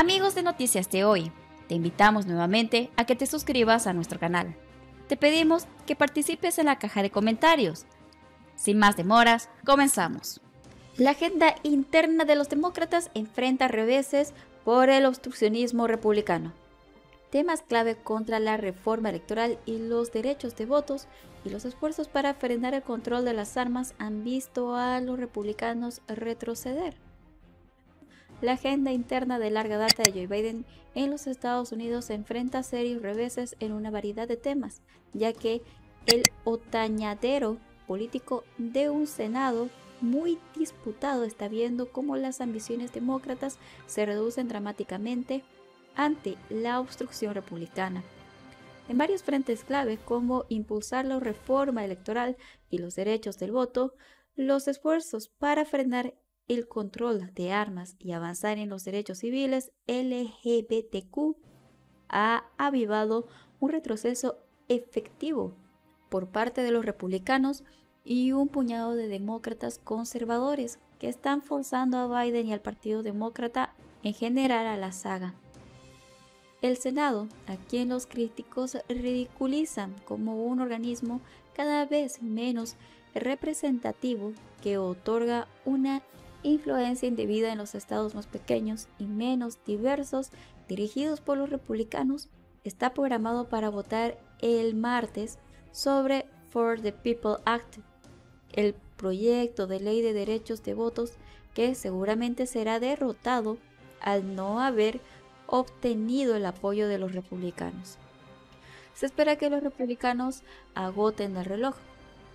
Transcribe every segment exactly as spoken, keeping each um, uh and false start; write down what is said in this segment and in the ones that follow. Amigos de Noticias de Hoy, te invitamos nuevamente a que te suscribas a nuestro canal. Te pedimos que participes en la caja de comentarios. Sin más demoras, comenzamos. La agenda interna de los demócratas enfrenta reveses por el obstruccionismo republicano. Temas clave contra la reforma electoral y los derechos de votos y los esfuerzos para frenar el control de las armas han visto a los republicanos retroceder. La agenda interna de larga data de Joe Biden en los Estados Unidos enfrenta serios reveses en una variedad de temas, ya que el otañadero político de un Senado muy disputado está viendo cómo las ambiciones demócratas se reducen dramáticamente ante la obstrucción republicana. En varios frentes clave como impulsar la reforma electoral y los derechos del voto, los esfuerzos para frenar el control de armas y avanzar en los derechos civiles L G B T Q ha avivado un retroceso efectivo por parte de los republicanos y un puñado de demócratas conservadores que están forzando a Biden y al Partido Demócrata en general a la saga. El Senado, a quien los críticos ridiculizan como un organismo cada vez menos representativo que otorga una influencia indebida en los estados más pequeños y menos diversos dirigidos por los republicanos, está programado para votar el martes sobre For the People Act, el proyecto de ley de derechos de votos que seguramente será derrotado al no haber obtenido el apoyo de los republicanos. Se espera que los republicanos agoten el reloj,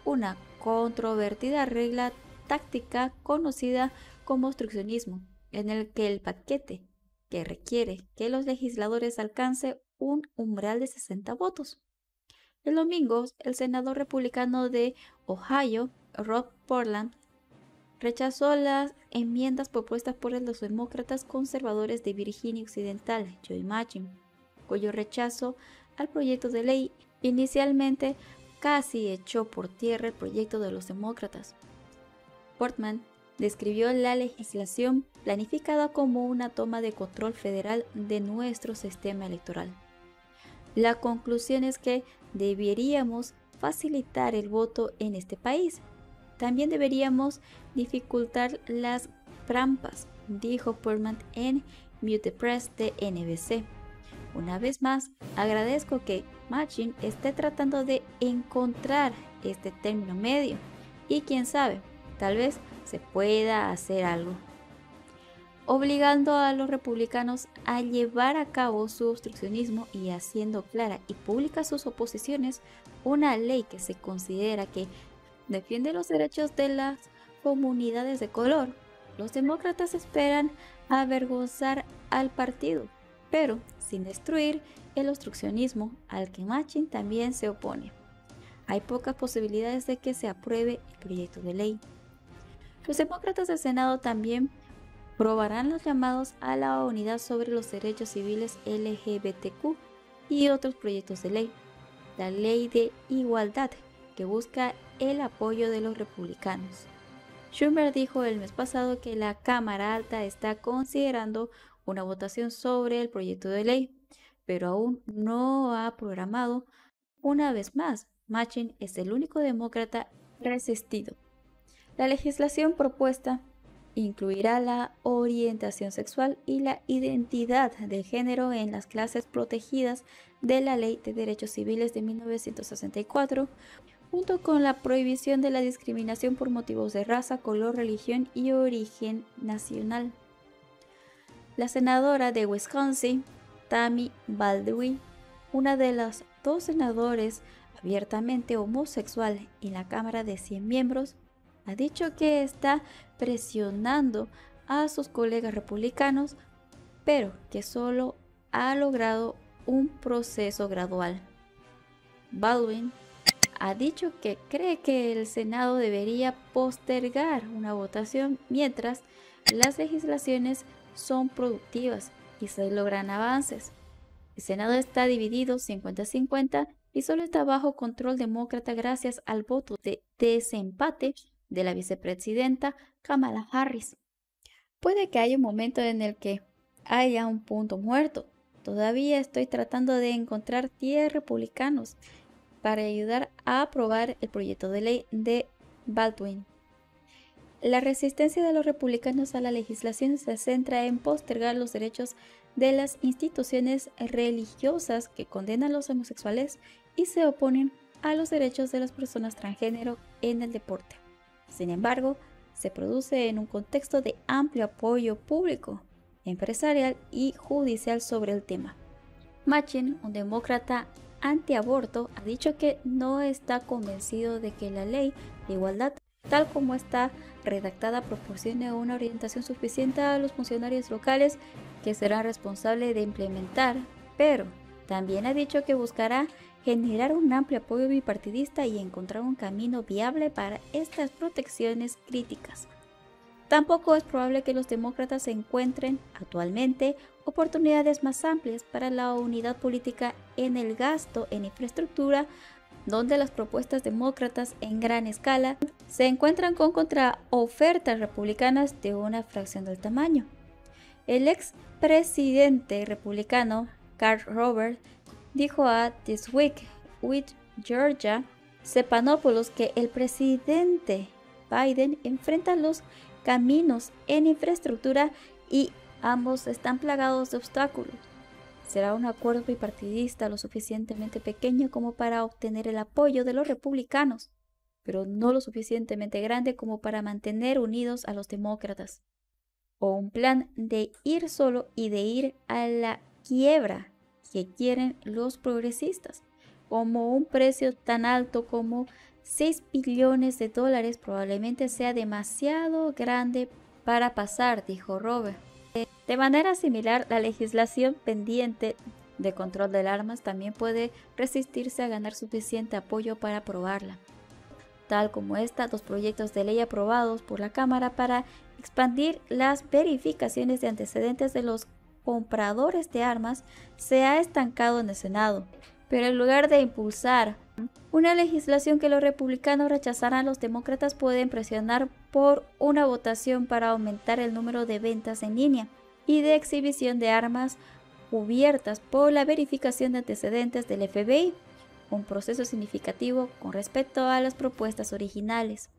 una controvertida regla táctica conocida como obstruccionismo, en el que el paquete que requiere que los legisladores alcance un umbral de sesenta votos. El domingo, el senador republicano de Ohio, Rob Portman, rechazó las enmiendas propuestas por los demócratas conservadores de Virginia Occidental, Joe Manchin, cuyo rechazo al proyecto de ley inicialmente casi echó por tierra el proyecto de los demócratas. Portman describió la legislación planificada como una toma de control federal de nuestro sistema electoral. La conclusión es que deberíamos facilitar el voto en este país. También deberíamos dificultar las trampas, dijo Portman en Meet the Press de N B C. Una vez más, agradezco que Manchin esté tratando de encontrar este término medio y quién sabe, tal vez se pueda hacer algo, obligando a los republicanos a llevar a cabo su obstruccionismo y haciendo clara y pública sus oposiciones, una ley que se considera que defiende los derechos de las comunidades de color. Los demócratas esperan avergonzar al partido, pero sin destruir el obstruccionismo al que Manchin también se opone. Hay pocas posibilidades de que se apruebe el proyecto de ley. Los demócratas del Senado también probarán los llamados a la unidad sobre los derechos civiles L G B T Q y otros proyectos de ley. La ley de igualdad que busca el apoyo de los republicanos. Schumer dijo el mes pasado que la Cámara Alta está considerando una votación sobre el proyecto de ley, pero aún no ha programado. Una vez más, Manchin es el único demócrata resistido. La legislación propuesta incluirá la orientación sexual y la identidad de género en las clases protegidas de la Ley de Derechos Civiles de mil novecientos sesenta y cuatro, junto con la prohibición de la discriminación por motivos de raza, color, religión y origen nacional. La senadora de Wisconsin, Tammy Baldwin, una de las dos senadores abiertamente homosexual en la Cámara de cien miembros, ha dicho que está presionando a sus colegas republicanos, pero que solo ha logrado un proceso gradual. Baldwin ha dicho que cree que el Senado debería postergar una votación mientras las legislaciones son productivas y se logran avances. El Senado está dividido cincuenta a cincuenta y solo está bajo control demócrata gracias al voto de desempate de la vicepresidenta Kamala Harris. Puede que haya un momento en el que haya un punto muerto. Todavía estoy tratando de encontrar diez republicanos para ayudar a aprobar el proyecto de ley de Baldwin. La resistencia de los republicanos a la legislación se centra en postergar los derechos de las instituciones religiosas que condenan a los homosexuales y se oponen a los derechos de las personas transgénero en el deporte. Sin embargo, se produce en un contexto de amplio apoyo público, empresarial y judicial sobre el tema. Manchin, un demócrata antiaborto, ha dicho que no está convencido de que la ley de igualdad tal como está redactada proporcione una orientación suficiente a los funcionarios locales que serán responsables de implementar, pero también ha dicho que buscará generar un amplio apoyo bipartidista y encontrar un camino viable para estas protecciones críticas. Tampoco es probable que los demócratas encuentren actualmente oportunidades más amplias para la unidad política en el gasto en infraestructura, donde las propuestas demócratas en gran escala se encuentran con contraofertas republicanas de una fracción del tamaño. El ex presidente republicano Karl Roberts dijo a This Week with Georgia Stephanopoulos que el presidente Biden enfrenta los caminos en infraestructura y ambos están plagados de obstáculos. Será un acuerdo bipartidista lo suficientemente pequeño como para obtener el apoyo de los republicanos, pero no lo suficientemente grande como para mantener unidos a los demócratas. O un plan de ir solo y de ir a la quiebra que quieren los progresistas, como un precio tan alto como seis billones de dólares probablemente sea demasiado grande para pasar, dijo Robert. De manera similar, la legislación pendiente de control de armas también puede resistirse a ganar suficiente apoyo para aprobarla. Tal como esta, dos proyectos de ley aprobados por la Cámara para expandir las verificaciones de antecedentes de los compradores de armas se ha estancado en el Senado. Pero en lugar de impulsar una legislación que los republicanos rechazarán, los demócratas pueden presionar por una votación para aumentar el número de ventas en línea y de exhibición de armas cubiertas por la verificación de antecedentes del F B I, un proceso significativo con respecto a las propuestas originales.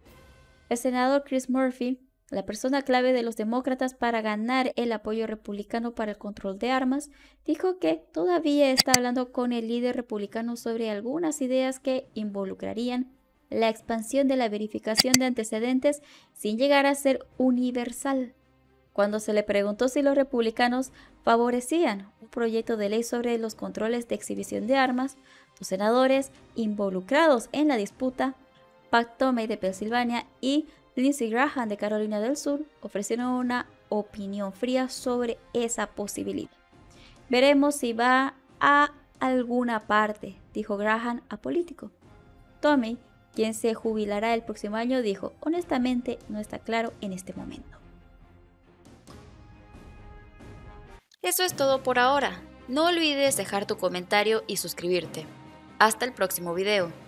El senador Chris Murphy, la persona clave de los demócratas para ganar el apoyo republicano para el control de armas, dijo que todavía está hablando con el líder republicano sobre algunas ideas que involucrarían la expansión de la verificación de antecedentes sin llegar a ser universal. Cuando se le preguntó si los republicanos favorecían un proyecto de ley sobre los controles de exhibición de armas, los senadores involucrados en la disputa, Pat Toomey de Pensilvania y Lindsay Graham de Carolina del Sur, ofrecieron una opinión fría sobre esa posibilidad. Veremos si va a alguna parte, dijo Graham a Político. Toomey, quien se jubilará el próximo año, dijo: honestamente no está claro en este momento. Eso es todo por ahora. No olvides dejar tu comentario y suscribirte. Hasta el próximo video.